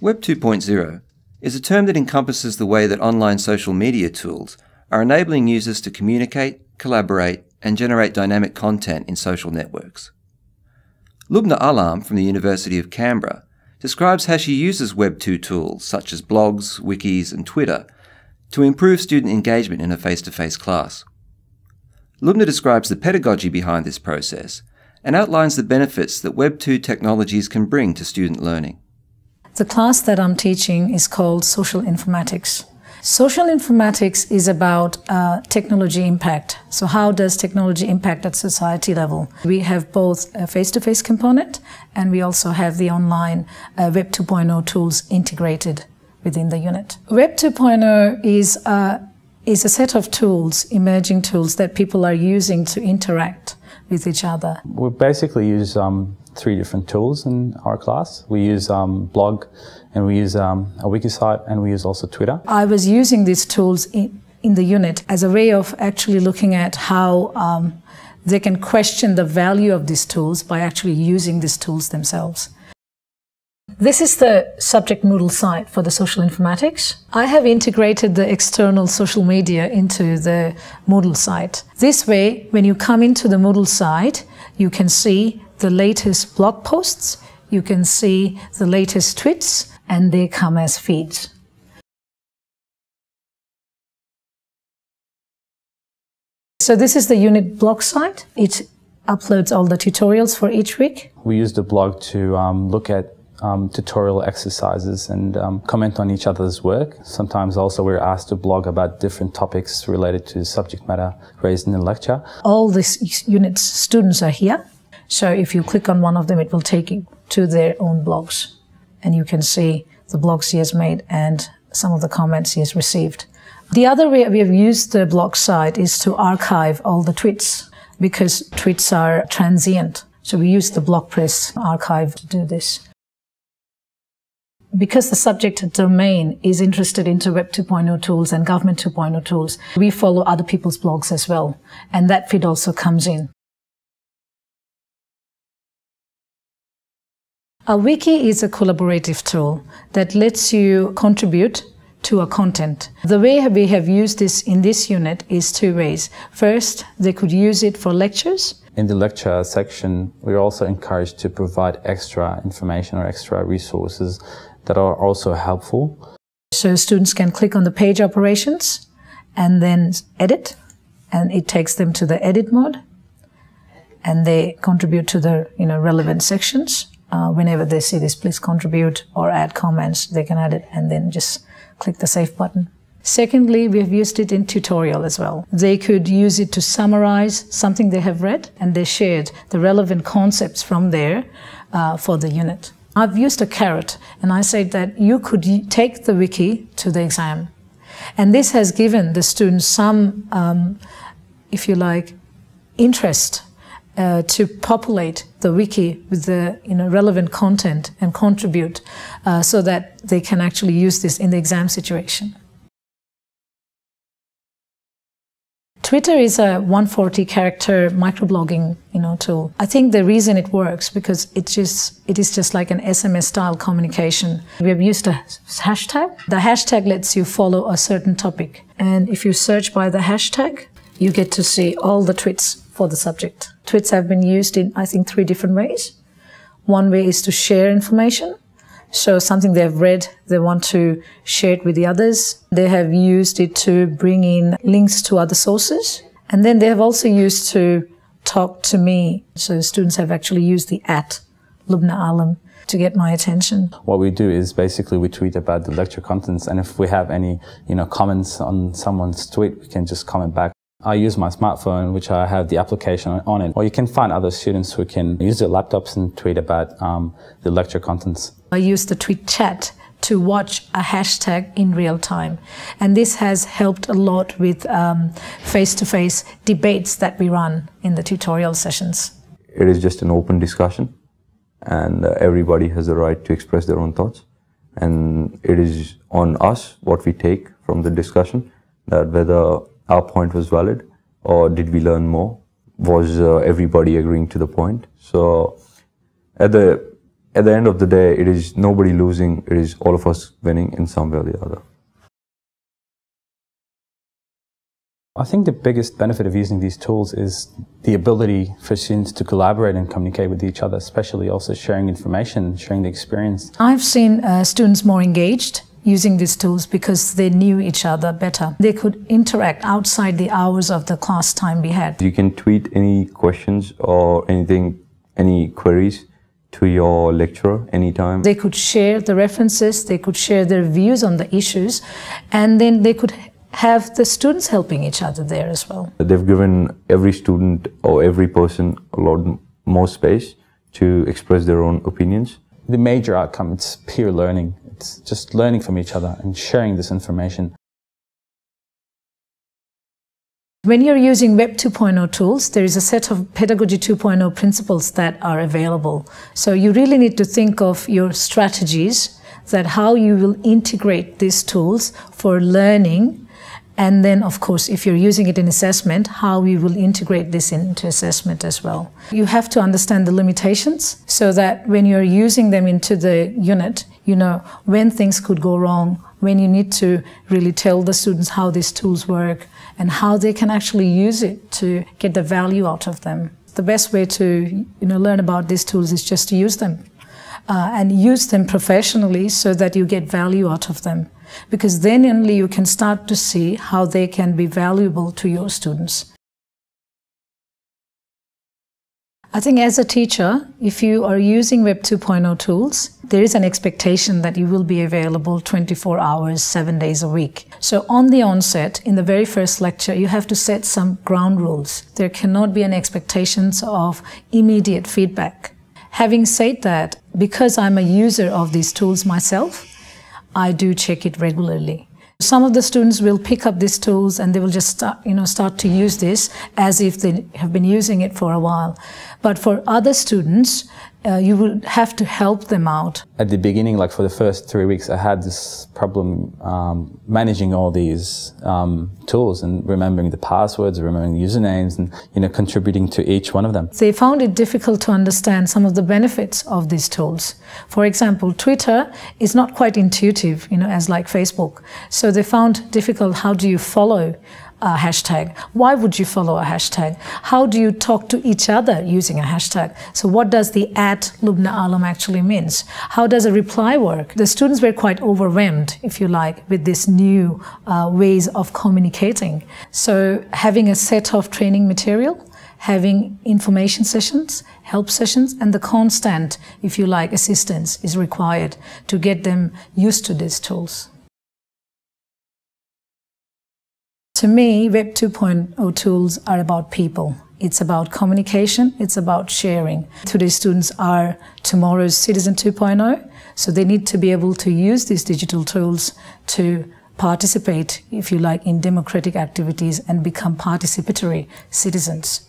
Web 2.0 is a term that encompasses the way that online social media tools are enabling users to communicate, collaborate, and generate dynamic content in social networks. Lubna Alam from the University of Canberra describes how she uses Web 2 tools such as blogs, wikis, and Twitter to improve student engagement in a face-to-face class. Lubna describes the pedagogy behind this process and outlines the benefits that Web 2 technologies can bring to student learning. The class that I'm teaching is called Social Informatics. Social Informatics is about technology impact. So how does technology impact at society level? We have both a face-to-face component and we also have the online Web 2.0 tools integrated within the unit. Web 2.0 is a set of tools, emerging tools, that people are using to interact with each other. We basically use three different tools in our class. We use blog, and we use a wiki site, and we use also Twitter. I was using these tools in the unit as a way of actually looking at how they can question the value of these tools by actually using these tools themselves. This is the subject Moodle site for the social informatics. I have integrated the external social media into the Moodle site. This way, when you come into the Moodle site, you can see the latest blog posts, you can see the latest tweets, and they come as feeds. So this is the unit blog site. It uploads all the tutorials for each week. We use the blog to look at tutorial exercises and comment on each other's work. Sometimes also we're asked to blog about different topics related to subject matter raised in the lecture. All this unit's students are here, so if you click on one of them, it will take you to their own blogs, and you can see the blogs he has made and some of the comments he has received. The other way we have used the blog site is to archive all the tweets, because tweets are transient, so we use the blog press archive to do this. Because the subject domain is interested into Web 2.0 tools and Government 2.0 tools, we follow other people's blogs as well, and that feed also comes in. A wiki is a collaborative tool that lets you contribute to a content. The way we have used this in this unit is two ways. First, they could use it for lectures. In the lecture section, we're also encouraged to provide extra information or extra resources that are also helpful. So students can click on the page operations and then edit, and it takes them to the edit mode, and they contribute to the relevant sections. Whenever they see this, please contribute or add comments, they can add it and then just click the save button. Secondly, we have used it in tutorial as well. They could use it to summarize something they have read, and they shared the relevant concepts from there for the unit. I've used a carrot, and I said that you could take the wiki to the exam. And this has given the students some, if you like, interest to populate the wiki with the relevant content and contribute so that they can actually use this in the exam situation. Twitter is a 140-character microblogging, tool. I think the reason it works because it is just like an SMS-style communication. We have used a hashtag. The hashtag lets you follow a certain topic, and if you search by the hashtag, you get to see all the tweets for the subject. Tweets have been used in, I think, three different ways. One way is to share information. So something they've read, they want to share it with the others. They have used it to bring in links to other sources. And then they have also used to talk to me. So students have actually used the @LubnaAlam to get my attention. What we do is basically we tweet about the lecture contents, and if we have any, comments on someone's tweet, we can just comment back. I use my smartphone, which I have the application on it. Or you can find other students who can use their laptops and tweet about the lecture contents. I use the tweet chat to watch a hashtag in real time. And this has helped a lot with face-to-face debates that we run in the tutorial sessions. It is just an open discussion, and everybody has the right to express their own thoughts. And it is on us what we take from the discussion, that whether our point was valid, or did we learn more? was everybody agreeing to the point. So at the end of the day, it is nobody losing, it is all of us winning in some way or the other. I think the biggest benefit of using these tools is the ability for students to collaborate and communicate with each other, especially also sharing information, sharing the experience. I've seen students more engaged using these tools because they knew each other better. They could interact outside the hours of the class time we had. You can tweet any questions or anything, any queries to your lecturer anytime. They could share the references, they could share their views on the issues, and then they could have the students helping each other there as well. They've given every student or every person a lot more space to express their own opinions. The major outcome, it's peer learning. It's just learning from each other and sharing this information. When you're using Web 2.0 tools, there is a set of Pedagogy 2.0 principles that are available. So you really need to think of your strategies, that how you will integrate these tools for learning. And then, of course, if you're using it in assessment, how we will integrate this into assessment as well. You have to understand the limitations so that when you're using them into the unit, you know when things could go wrong, when you need to really tell the students how these tools work and how they can actually use it to get the value out of them. The best way to learn about these tools is just to use them and use them professionally so that you get value out of them. Because then only you can start to see how they can be valuable to your students. I think as a teacher, if you are using Web 2.0 tools, there is an expectation that you will be available 24 hours, 7 days a week. So on the onset, in the very first lecture, you have to set some ground rules. There cannot be an expectation of immediate feedback. Having said that, because I'm a user of these tools myself, I do check it regularly. Some of the students will pick up these tools and they will just start to use this as if they have been using it for a while. But for other students, you will have to help them out. At the beginning, like for the first 3 weeks, I had this problem managing all these tools and remembering the passwords, remembering the usernames, and contributing to each one of them. They found it difficult to understand some of the benefits of these tools. For example, Twitter is not quite intuitive, as like Facebook. So they found difficult, how do you follow a hashtag? Why would you follow a hashtag? How do you talk to each other using a hashtag? So what does the @LubnaAlam actually means? How does a reply work? The students were quite overwhelmed, if you like, with this new ways of communicating. So having a set of training material, having information sessions, help sessions, and the constant, if you like, assistance is required to get them used to these tools. To me, Web 2.0 tools are about people. It's about communication, it's about sharing. Today's students are tomorrow's Citizen 2.0, so they need to be able to use these digital tools to participate, if you like, in democratic activities and become participatory citizens.